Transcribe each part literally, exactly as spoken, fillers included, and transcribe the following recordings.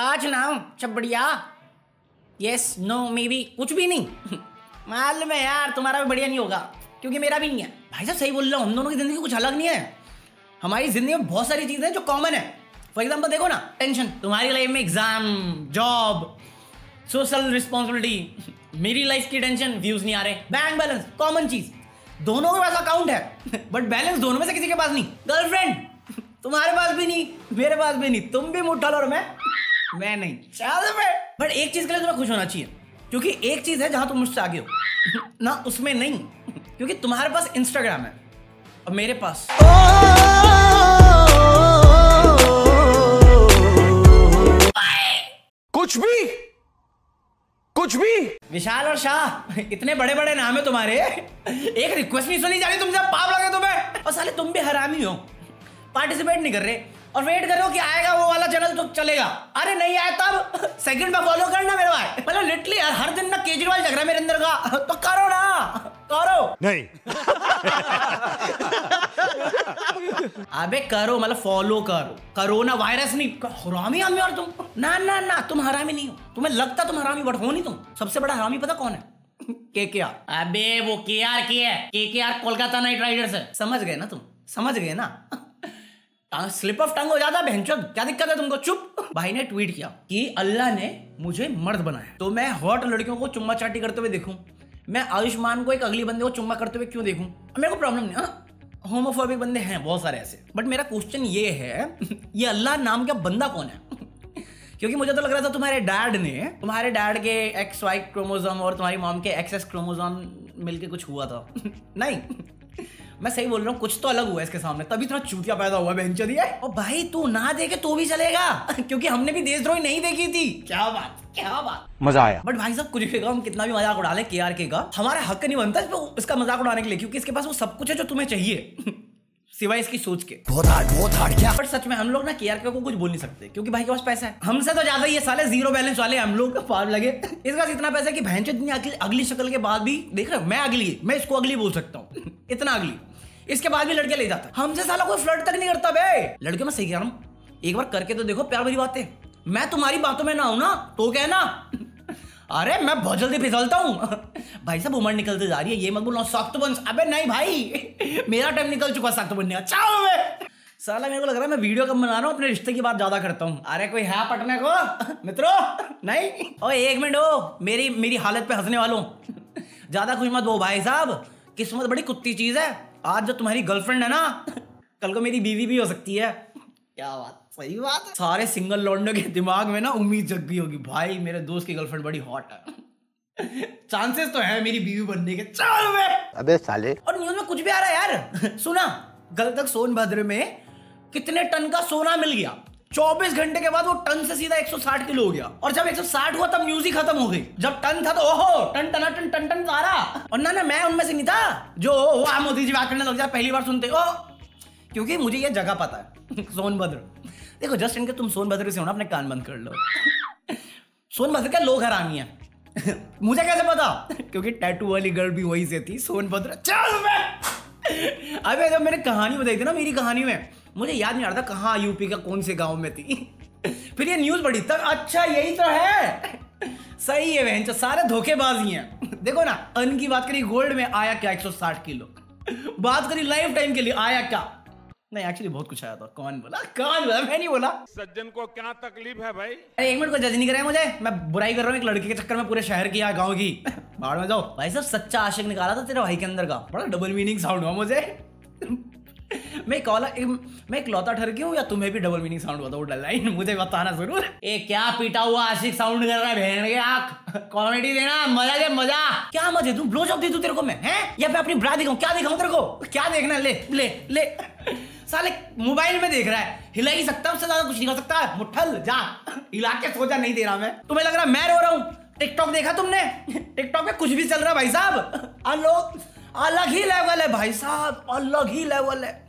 आज ना चबड़िया। यस नो मे बी कुछ भी नहीं। मालूम है यार तुम्हारा भी बढ़िया नहीं होगा क्योंकि मेरा भी नहीं है। भाई साहब सही बोल रहा हूँ, हम दोनों की ज़िंदगी कुछ अलग नहीं है। हमारी ज़िंदगी में बहुत सारी चीज़ें हैं जो कॉमन है। फॉर एग्जाम्पल देखो ना, टेंशन तुम्हारी लाइफ में, एग्ज़ाम, जॉब, सोशल रिस्पॉन्सिबिलिटी। मेरी लाइफ की टेंशन, व्यूज़ नहीं आ रहे, बैंक बैलेंस, कॉमन चीज़। दोनों के पास अकाउंट है बट बैलेंस दोनों में से किसी के पास नहीं। गर्लफ्रेंड तुम्हारे पास भी नहीं, मेरे पास भी नहीं, तुम भी मुठल और मैं मैं नहीं। चल बट एक चीज़ के लिए तुम्हें खुश होना चाहिए क्योंकि एक चीज़ है जहाँ तुम मुझसे आगे हो ना, उसमें नहीं। क्योंकि तुम्हारे पास इंस्टाग्राम है और मेरे पास कुछ भी कुछ भी। विशाल और शाह, इतने बड़े बड़े नाम है तुम्हारे, एक रिक्वेस्ट नहीं सुनी जा रही तुमसे, पाप लगे तुम्हें। और साले तुम भी हरामी हो, पार्टिसिपेट नहीं कर रहे और वेट कर रहे हो कि आएगा वो वाला चैनल तो चलेगा। अरे नहीं आया तब सेकंड में फॉलो करना मेरे भाई। मतलब लिटरली हर दिन ना केजरीवाल झगड़ा मेरे अंदर का, तो करो ना, करो। नहीं अबे करो, मतलब फॉलो करो, कोरोना वायरस नहीं। हरामी आदमी और तुम, ना ना ना तुम हरामी नहीं हो। तुम्हें लगता तुम हरामी बट हो नहीं। तुम सबसे बड़ा हरामी पता कौन है? केकेआर। अबे वो केआर की है, केकेआर कोलकाता नाइट राइडर्स है। समझ गए ना तुम, समझ गए ना। स्लिप ऑफ टंग हो जाता बहनचोद, क्या दिक्कत है तुमको? चुप। भाई ने ट्वीट किया कि अल्लाह ने मुझे मर्द बनाया तो मैं हॉट लड़कियों को चुम्मा चाटी करते हुए देखूं, मैं आयुष्मान को एक अगली बंदे को चुम्मा करते हुए क्यों देखूं? मेरे को प्रॉब्लम नहीं। हाँ, होमोफोबिक बंदे हैं बहुत सारे ऐसे, बट मेरा क्वेश्चन ये है, ये अल्लाह नाम का बंदा कौन है? क्योंकि मुझे तो लग रहा था तुम्हारे डैड ने, तुम्हारे डैड के एक्स वाई क्रोमोसोम और तुम्हारी मॉम के एक्स एस क्रोमोसोम मिलके कुछ हुआ था। नहीं, मैं सही बोल रहा हूँ, कुछ तो अलग हुआ इसके सामने, तभी इतना चूतिया पैदा हुआ बहनचोदी। और भाई तू ना देखे तो भी चलेगा क्योंकि हमने भी देशद्रोही नहीं देखी थी। क्या बात, क्या बात, मजा आया। बट भाई साहब कुछ भी, हम कितना भी मजाक उड़ा ले केआरके का, हमारा हक नहीं बनता इसका मजाक उड़ाने के लिए क्योंकि इसके पास वो सब कुछ है जो तुम्हें चाहिए सिवाय इसकी सोच के। बहुत हार्ड, बहुत हार्ड। क्या बट सच में हम लोग ना केआरके को कुछ बोल नहीं सकते क्योंकि भाई के पास पैसा है हमसे तो ज्यादा। ये साले जीरो बैलेंस वाले हम लोग का पाप लगे, इसके पास इतना पैसा कि बहनचोद अगली शक्ल के बाद भी देख रहे हो, मैं अगली, मैं इसको अगली बोल सकता हूँ, इतना अगली। इसके बाद भी लड़के ले जाता, हमसे साला कोई फ्लर्ट तक नहीं करता बे। लड़के मैं सही कह रहा हूँ, एक बार करके तो देखो प्यार भरी बातें। मैं तुम्हारी बातों में ना हूं ना तो कहना। अरे मैं बहुत जल्दी फिसलता हूँ भाई साहब, उम्र निकलते जा रही है, ये मत बोलना सख्त बन। अबे नहीं भाई मेरा टाइम निकल चुका सख्त बनने का। चाओ बे साला, मेरे को लग रहा है मैं वीडियो कम बना रहा हूँ, अपने रिश्ते की बात ज्यादा करता हूँ। अरे कोई है पटने को मित्रों? नहीं। और एक मिनट हो, मेरी मेरी हालत पे हंसने वालों ज्यादा खुश मत हो भाई साहब। किस्मत बड़ी कुत्ती चीज है, आज जो तुम्हारी गर्लफ्रेंड है ना, कल को मेरी बीवी भी हो सकती है। क्या बात, सही बात है। सारे सिंगल लौंडों के दिमाग में ना उम्मीद जग गई होगी, भाई मेरे दोस्त की गर्लफ्रेंड बड़ी हॉट है, चांसेस तो है मेरी बीवी बनने के। चल बे अबे साले। और न्यूज में कुछ भी आ रहा है यार, सुना कल तक सोनभद्र में कितने टन का सोना मिल गया। चौबीस घंटे के बाद वो टन से सीधा एक सौ साठ किलो हो गया। और जब एक सौ साठ हुआ तब न्यूज ही खत्म हो गई। जब टन था तो ओहो टन टना टन टन टन सारा। और ना ना मैं उनमें से नहीं था जो वाह मोदी जी बात करने लग जाए पहली बार सुनते हो, क्योंकि मुझे ये जगह पता है सोनभद्र। देखो जस्ट इनके तुम सोनभद्र से हो ना, अपने कान बंद कर लो सोनभद्र के लोग हरामी है मुझे कैसे पता? क्योंकि टैटू वाली गर्ल भी वही से थी सोनभद्र। चल मैं अभी जब मैंने कहानी बताई थी ना, मेरी कहानी में मुझे याद नहीं आ रहा था कहाँ यूपी का कौन से गांव में थी फिर ये न्यूज पड़ी तब, अच्छा यही तो है। सही है बहन, सारे धोखेबाजी हैं। देखो ना, अन की बात करी गोल्ड में आया क्या एक सौ साठ किलो, बात करी लाइफ टाइम के लिए आया क्या, नहीं एक्चुअली बहुत कुछ आया था। कौन बोला, कौन बोला? मैं नहीं बोला। सज्जन को क्या तकलीफ है भाई? अरे एक मिनट को जज नहीं कराया मुझे, मैं बुराई कर रहा हूँ एक लड़की के चक्कर में पूरे शहर की या गाँव की। बाहर में जाओ भाई साहब, सच्चा आशिक निकाला था तेरे भाई के अंदर का। बड़ा डबल मीनिंग साउंड हुआ मुझे। मैं कौला मैं इकलौता ठरकी हूँ या तुम्हें भी डबल मीनिंग साउंड हुआ था वो लाइन? मुझे बताना जरूर। ए क्या पीटा हुआ आशिक साउंड कर रहा है भेड़ के आँख। कॉमेडी देना, मजा दे मजा। क्या मजे तू? ब्लो जॉब दे तू तेरे को मैं, हैं? या मैं अपनी ब्रा दिखाऊं? क्या दिखाऊं तेरे को? क्या देखना? ले ले ले साले मोबाइल में देख रहा है, हिला ही सकता है, उससे ज्यादा कुछ नहीं कर सकता है। मुठल जा, हिला के सोचा नहीं दे रहा मैं। तुम्हें लग रहा है मैं रो रहा हूँ? टिकटॉक देखा तुमने? टिकटॉक में कुछ भी चल रहा है भाई साहब, आ लोग अलग ही लेवल है भाई साहब, अलग ही लेवल है।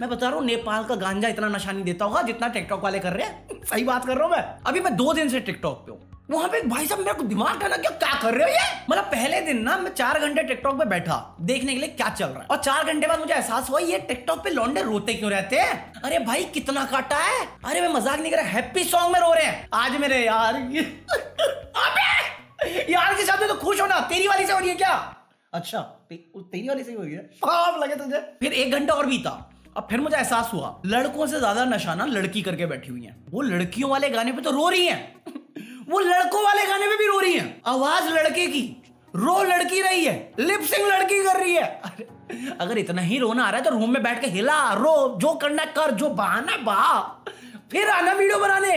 मैं बता रहा हूँ, नेपाल का गांजा इतना नशा नहीं देता होगा जितना टिकटॉक वाले कर रहे हैं। सही बात कर रहा हूँ मैं। अभी मैं दो दिन से टिकटॉक पे हूँ, वहाँ पे भाई साहब मेरे को दिमाग खाना, क्या क्या कर रहे हो ये। मतलब पहले दिन ना मैं चार घंटे टिकटॉक पे बैठा देखने के लिए क्या चल रहा है, और चार घंटे बाद मुझे एहसास हुआ ये टिकटॉक पे लौंडे रोते क्यों रहते हैं। अरे भाई कितना काटा है, अरे मैं मजाक नहीं कर रहा, हैप्पी सॉन्ग में रो रहे हैं आज मेरे यार। अबे यार के साथ तो खुश होना, तेरी वाली से हो रही है क्या? अच्छा ते, तेरी वाली से हो रही है, पाप लगे तुझे। फिर एक घंटा और बीता, अब फिर मुझे एहसास हुआ लड़कों से ज्यादा नशाना लड़की करके बैठी हुई है। वो लड़कियों वाले गाने पे तो रो रही है, वो लड़कों वाले गाने में भी रो रही है। आवाज लड़के की, रो लड़की रही है, लिपसिंग लड़की कर रही है। अगर इतना ही रोना आ रहा है तो रूम में बैठ के हिला, रो, जो करना कर, जो बहाना बहा, फिर आना वीडियो बनाने।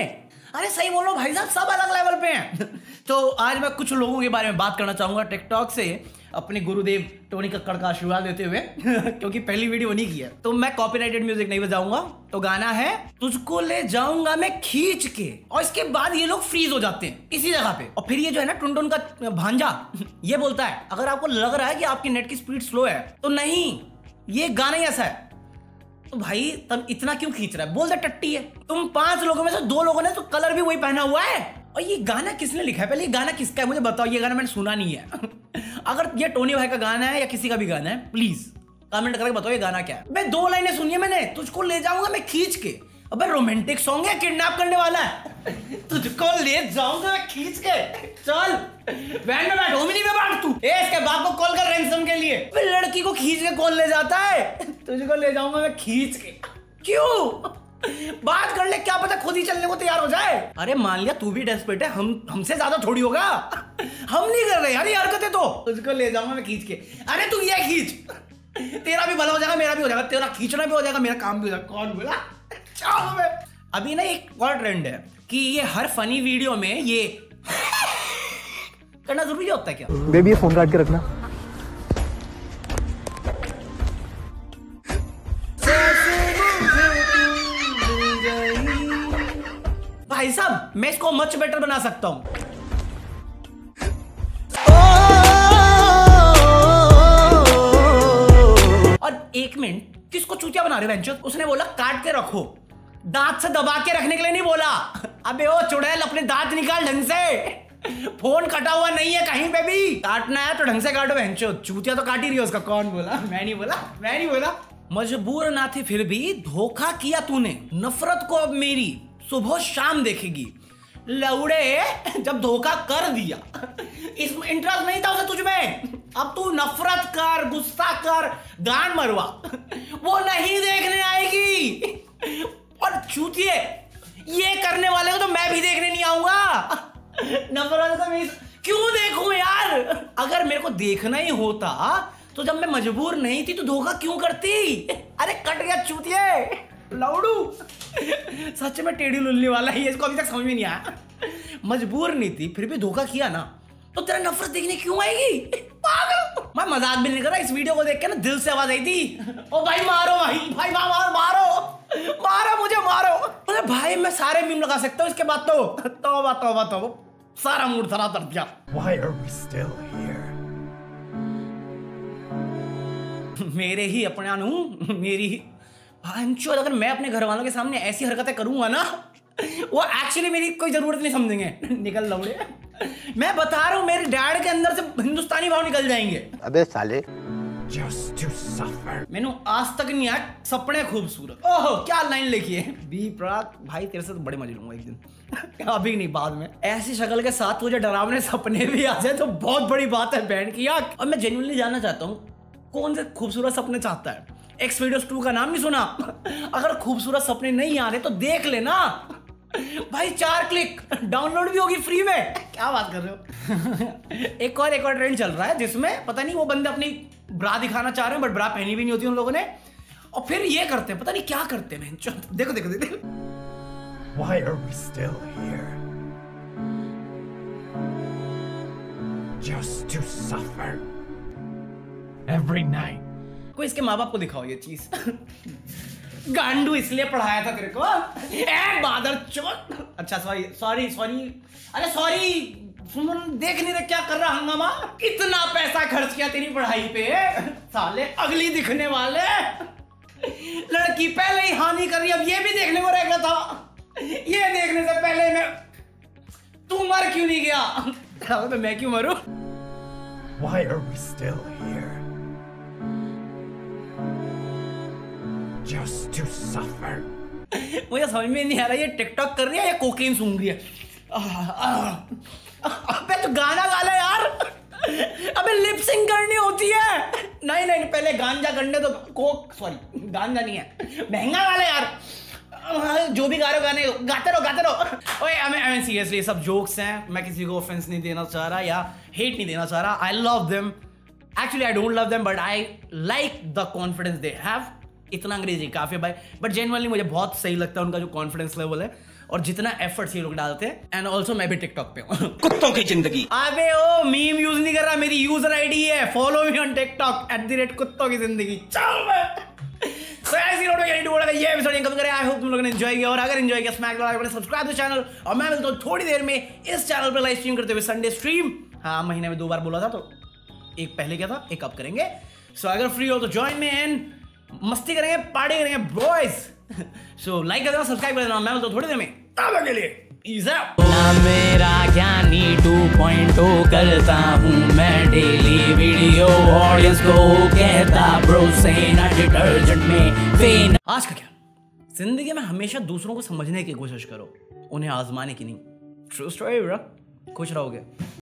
अरे सही बोलो भाई साहब, सब अलग लेवल पे हैं। तो आज मैं कुछ लोगों के बारे में बात करना चाहूंगा टिकटॉक से, अपने गुरुदेव टोनी कक्कड़ का आशीर्वाद देते हुए। क्योंकि पहली वीडियो उन्हीं की है, तो मैं कॉपीराइटेड म्यूजिक नहीं बजाऊंगा। तो गाना है तुझको ले जाऊंगा मैं खींच के, और इसके बाद ये लोग फ्रीज हो जाते हैं इसी जगह पे। और फिर ये जो है ना टुनटुन का भांजा, ये बोलता है अगर आपको लग रहा है कि आपकी नेट की स्पीड स्लो है तो नहीं, ये गाना ही ऐसा है। तो भाई तब इतना क्यों खींच रहा है, बोल दे टट्टी है। तुम पांच लोगों में से दो लोगों ने तो कलर भी वही पहना हुआ है। और ये गाना किसने लिखा है, पहले ये गाना किसका है मुझे बताओ, ये गाना मैंने सुना नहीं है। अगर ये टोनी भाई का गाना है या किसी का भी गाना है, प्लीज कमेंट करके बताओ ये गाना क्या है। मैं दो लाइनें सुनी है मैंने, तुझको ले जाऊंगा मैं खींच के। अबे रोमांटिक सॉन्ग है, किडनैप करने वाला है। तुझको ले जाऊंगा मैं खींच के, चल वैन में बैठ, ओमिनी में बैठ तू, ए इसके बाप को कॉल कर रैंसम के लिए। फिर लड़की को खींच के कॉल ले जाता है, तुझको ले जाऊंगा मैं खींच के, क्यों? बात कर ले, क्या पता खुद ही चलने को तैयार हो जाए। अरे मान लिया तू भी डेस्परेट है, हम हमसे ज्यादा थोड़ी होगा, हम नहीं कर रहे यार ये हरकतें। तो तुझको ले जाऊंगा मैं खींच के, अरे तू ये खींच, तेरा भी भला हो जाएगा मेरा भी हो जाएगा, तेरा खींचना भी हो जाएगा मेरा काम भी हो जाएगा। कौन बोला? चलो मैं अभी ना एक और ट्रेंड है कि ये हर फनी वीडियो में ये करना जरूरी होता है क्या? बेबी ये फोन काट के रखना। भाई साहब मैं इसको मच बेटर बना सकता हूँ। और एक मिनट, किसको चूतिया बना रहे हो? उसने बोला काट के रखो, दांत से दबा के रखने के लिए नहीं बोला। अबे ओ चुड़ैल अपने दांत निकाल ढंग से, फोन कटा हुआ नहीं है कहीं पे भी, काटना है तो ढंग से काटो। बेंचो चूतिया तो काट ही रही है उसका। कौन बोला? मैं नहीं बोला, मैं नहीं बोला। मजबूर ना थी फिर भी धोखा किया तूने, नफरत को अब मेरी सुबह शाम देखेगी। लौड़े जब धोखा कर दिया, इसमें इंटरेस्ट नहीं था उसे तुझमें, अब तू नफरत कर, गुस्सा कर, गान मरवा, वो नहीं देखने आएगी। और चूतिए ये करने वाले को तो मैं भी देखने नहीं आऊंगा। नफरत का मैं क्यों देखूं यार? अगर मेरे को देखना ही होता तो जब मैं मजबूर नहीं थी तो धोखा क्यों करती? अरे कट गया चूतिए लाउडू। सच में टेढ़ी लुल्ली वाला ही, इसको अभी तक समझ में नहीं आया। मजबूर नहीं थी फिर भी धोखा किया ना, तो तेरा नफरत देखने क्यों आएगी? पागल। मैं मजाक भी नहीं कर रहा, इस वीडियो को देख के ना दिल से आवाज आई थी, ओ भाई मारो भाई, भाई मारो मारो मारो मुझे मारो। अरे भाई मैं सारे मीम लगा सकता हूँ इसके बाद। तो तौबा तौबा तौबा, सारा मूड खराब कर दिया। Why are we still here? मेरे ही अपना हूँ, मेरी भांचोद। अगर मैं अपने घर वालों के सामने ऐसी हरकतें करूंगा ना, वो एक्चुअली मेरी कोई जरूरत नहीं समझेंगे। निकल लौड़े, मैं बता रहा हूँ मेरे डैड के अंदर से हिंदुस्तानी भाव निकल जाएंगे। अबे साले Just to suffer। मैंने आज तक नहीं आया सपने खूबसूरत। ओह क्या लाइन लिखी है बी प्रात, भाई तेरे से तो बड़े मजे लूंगा एक दिन। अभी नहीं, बाद में। ऐसी शक्ल के साथ तुझे डरावने सपने भी आ जाए तो बहुत बड़ी बात है बहन की यार। और मैं जेन्युइनली जानना चाहता हूँ कौन से खूबसूरत सपने चाहता है। एक्स वीडियोस टू का नाम नहीं सुना? अगर खूबसूरत सपने नहीं आ रहे तो देख लेना भाई, चार क्लिक डाउनलोड भी होगी फ्री में। क्या बात कर रहे हो। एक और एक और ट्रेंड चल रहा है जिसमें पता नहीं वो बंदे अपनी ब्रा दिखाना चाह रहे हैं, बट ब्रा पहनी भी नहीं होती उन लोगों ने, और फिर ये करते हैं, पता नहीं क्या करते हैं। देखो देखो देखो, Why are we still here? Just to suffer every night। कोई इसके माँ बाप को दिखाओ ये चीज। गांडू इसलिए पढ़ाया था तेरे को, ए बादरचोद। अच्छा सॉरी सॉरी सॉरी, अरे सॉरी सुमन, देख नहीं रहे क्या कर रहा हंगामा। इतना पैसा खर्च किया तेरी पढ़ाई पे साले, अगली दिखने वाले लड़की पहले ही हानि कर रही, अब ये भी देखने को रह गया था। ये देखने से पहले मैं तू मर क्यों नहीं गया? तो मैं क्यों मरूं? Why are we still here? Just to suffer. मुझे समझ में नहीं आ रहा ये टिकटॉक कर रही है या कोकेन सूंघ रही है। अबे तो गाना गा ले यार। अबे लिपसिंग करनी होती है। नहीं नहीं पहले गांजा करने तो कोक सॉरी गांजा नहीं है महंगा वाला यार। जो भी गा रहे हो गाने गाते रहो गाते रहो। ओए आई मीन सीरियसली सब जोक्स हैं। मैं किसी को ऑफेंस नहीं देना चाह रहा या हेट नहीं देना चाह रहा। I love them actually I don't love them but I like the confidence they have. इतना अंग्रेजी काफी भाई बट जेन्युइनली मुझे बहुत सही लगता है उनका जो कॉन्फिडेंस लेवल है और जितना एफर्ट्स ये लोग डालते हैं। एंड ऑल्सो मैं भी टिकटॉक पे हूँ। कुत्तों की जिंदगी। अबे ओ मीम यूज नहीं कर रहा मेरी यूजर आई डी है follow me on TikTok at the rate कुत्तों की जिंदगी। चल मैं So guys, ये एपिसोड खत्म करें। आई होप तुम लोगों ने एंजॉय किया और अगर एंजॉय किया smack the like button subscribe the channel और मैं मिलता हूँ थोड़ी देर में इस चैनल पर लाइव स्ट्रीम करते हुए संडे स्ट्रीम। हाँ महीने में दो बार बोला था तो एक पहले क्या था एक अब करेंगे। सो so, अगर फ्री हो तो ज्वाइन में एंड मस्ती करेंगे पार्टी करेंगे बॉयज। सो लाइक कर देना सब्सक्राइब कर देना मैं मिलता हूँ थोड़ी देर में तब तक के लिए मेरा ज्ञानी टू पॉइंट ओ करता हूँ मैं डेली वीडियो ऑडियंस को कहता ब्रोसेना डिटर्जेंट में फेन। आज का क्या जिंदगी में हमेशा दूसरों को समझने की कोशिश करो उन्हें आजमाने की नहीं। True story bro. खुश रहोगे।